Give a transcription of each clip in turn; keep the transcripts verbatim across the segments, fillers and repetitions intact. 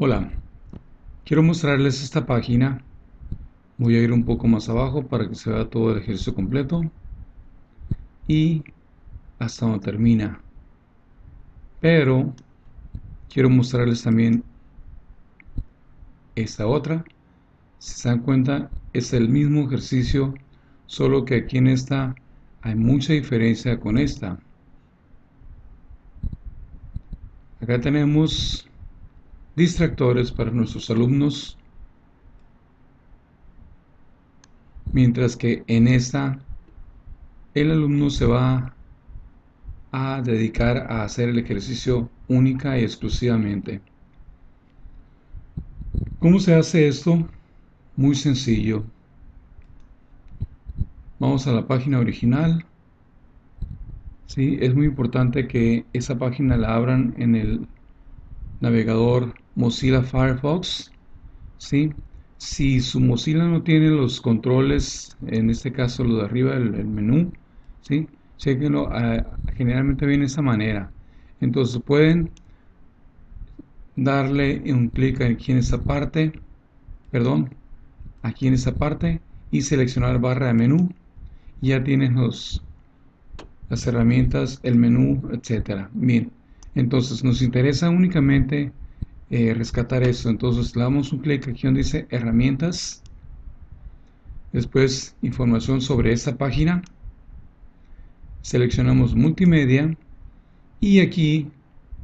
Hola, quiero mostrarles esta página. Voy a ir un poco más abajo para que se vea todo el ejercicio completo y hasta donde termina, pero quiero mostrarles también esta otra. Si se dan cuenta, es el mismo ejercicio, solo que aquí en esta hay mucha diferencia con esta. Acá tenemos distractores para nuestros alumnos, mientras que en esta el alumno se va a dedicar a hacer el ejercicio única y exclusivamente. ¿Cómo se hace esto? Muy sencillo. Vamos a la página original. Sí, es muy importante que esa página la abran en el navegador Mozilla Firefox. ¿Sí? Si su Mozilla no tiene los controles, en este caso lo de arriba, el, el menú, ¿sí? Chequenlo, eh, generalmente viene de esa manera. Entonces pueden darle un clic aquí en esta parte, perdón, aquí en esta parte y seleccionar barra de menú. Ya tienes los, las herramientas, el menú, etcétera. Bien, entonces nos interesa únicamente Eh, rescatar esto. Entonces le damos un clic aquí donde dice herramientas, después información sobre esta página, seleccionamos multimedia y aquí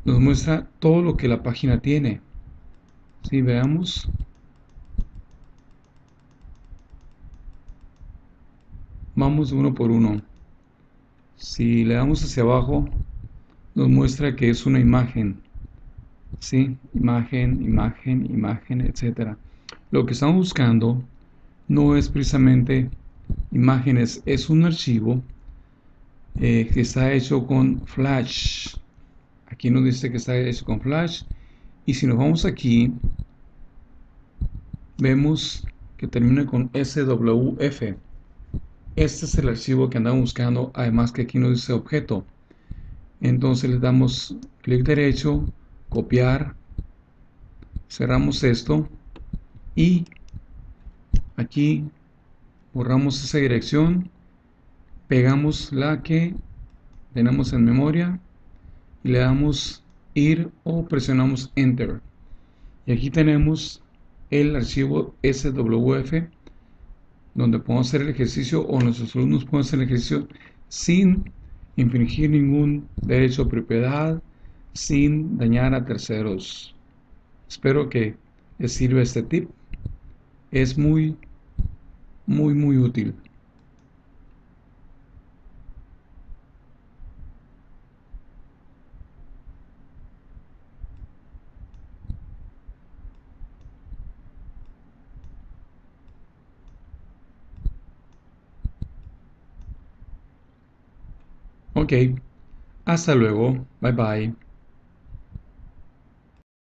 nos muestra todo lo que la página tiene. Si veamos, vamos uno por uno. Si le damos hacia abajo, nos muestra que es una imagen. Sí, imagen, imagen, imagen, etcétera. Lo que estamos buscando no es precisamente imágenes, es un archivo eh, que está hecho con Flash. Aquí nos dice que está hecho con Flash. Y si nos vamos aquí, vemos que termina con S W F. Este es el archivo que andamos buscando, además que aquí nos dice objeto. Entonces le damos clic derecho, copiar, cerramos esto y aquí borramos esa dirección, pegamos la que tenemos en memoria y le damos ir o presionamos enter y aquí tenemos el archivo S W F donde podemos hacer el ejercicio o nuestros alumnos pueden hacer el ejercicio sin infringir ningún derecho de propiedad, sin dañar a terceros. Espero que les sirva este tip. Es muy, muy, muy útil. Ok. Hasta luego. Bye bye.